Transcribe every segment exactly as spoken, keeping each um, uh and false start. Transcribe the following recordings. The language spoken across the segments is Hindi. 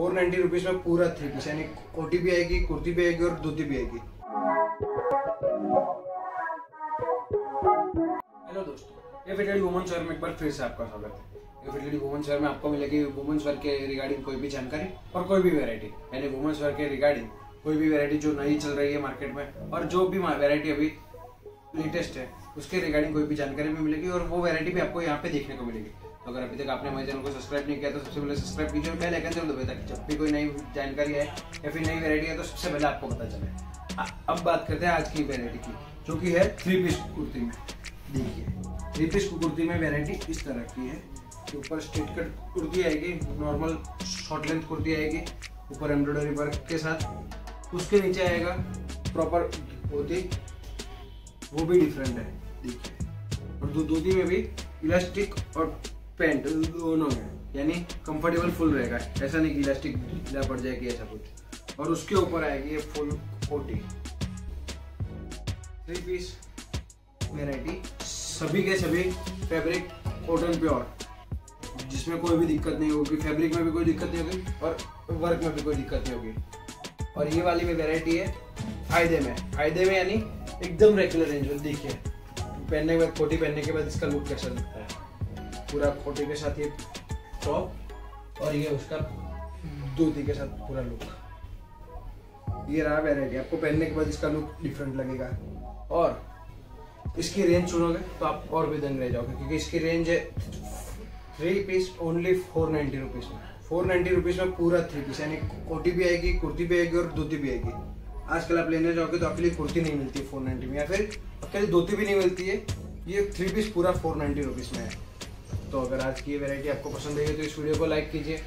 फोर नाइन्टी रुपीज में पूरा थ्री पीस यानी कोटी भी आएगी, कुर्ती भी आएगी और धोती भी आएगी। हेलो दोस्तों, एफिलेटेड वुमन शहर में एक बार फिर से आपका स्वागत है। एफिलेटेड वुमन शहर में आपको मिलेगी वुमेन्स वेयर के रिगार्डिंग कोई भी जानकारी और कोई भी वैरायटी, यानी वुमेन्स वेयर के रिगार्डिंग कोई भी वैरायटी जो नई चल रही है मार्केट में और जो भी वैरायटी अभी लेटेस्ट है उसके रिगार्डिंग कोई भी जानकारी भी मिलेगी और वो वैरायटी भी आपको यहाँ पे देखने को मिलेगी। तो अगर अभी तक आपने हमारे चैनल को सब्सक्राइब नहीं किया तो सबसे पहले सब्सक्राइब कीजिए और बेल आइकन जरूर दबाइए ताकि जब भी कोई नई जानकारी है या फिर नई वैरायटी है तो सबसे पहले आपको पता चले। अब बात करते हैं आज की वैरायटी की, जो कि है थ्री पीस कुर्ती में। देखिए थ्री पीस कुर्ती में वैरायटी इस तरह की है। ऊपर स्ट्रेट कट कुर्ती आएगी, नॉर्मल शॉर्ट लेंथ कुर्ती आएगी ऊपर एम्ब्रॉयडरी वर्क के साथ। उसके नीचे आएगा प्रॉपर धोती, वो भी डिफरेंट है देखिए। और धोती में भी इलास्टिक और पैंट दोनों है, यानी कंफर्टेबल फुल रहेगा, ऐसा नहीं कि इलास्टिक ढीला पड़ जाएगी ऐसा कुछ। और उसके ऊपर आएगी ये फुल कोटी। थ्री पीस वेराइटी सभी के सभी फैब्रिक कॉटन प्योर, जिसमें कोई भी दिक्कत नहीं होगी, फैब्रिक में भी कोई दिक्कत नहीं होगी और वर्क में भी कोई दिक्कत नहीं होगी। और ये वाली में वैरायटी है फायदे में, फायदे में यानी एकदम रेगुलर रेंज में। देखिए पहनने के बाद, कोटी पहनने के बाद इसका लुक कैसा दिखता है, पूरा कोटी के साथ ये टॉप और ये उसका धोती के साथ पूरा लुक। ये रहा वैरायटी, आपको पहनने के बाद इसका लुक डिफरेंट लगेगा। और इसकी रेंज सुनोगे तो आप और भी दंग रह जाओगे, क्योंकि इसकी रेंज है three piece only four ninety rupees में। फोर नाइन्टी रुपीज़ में पूरा थ्री पीस यानी कोटी भी आएगी, कुर्ती भी आएगी और धोती भी आएगी। आजकल आप लेने जाओगे तो आपके लिए कुर्ती नहीं मिलती है फोर नाइन्टी में, या फिर आपके लिए धोती भी नहीं मिलती है। ये थ्री पीस पूरा फोर नाइन्टी रुपीज़ में है। तो अगर आज की ये वैरायटी आपको पसंद आई तो इस वीडियो को लाइक कीजिए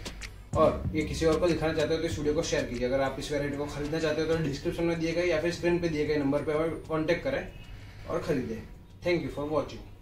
और ये किसी और को दिखाना चाहते हो तो इस वीडियो को शेयर कीजिए। अगर आप इस वैरायटी को खरीदना चाहते हो तो डिस्क्रिप्शन में दिए गए या फिर स्क्रीन पर दिए गए नंबर पर कॉन्टैक्ट करें और ख़रीदें। Thank you for watching.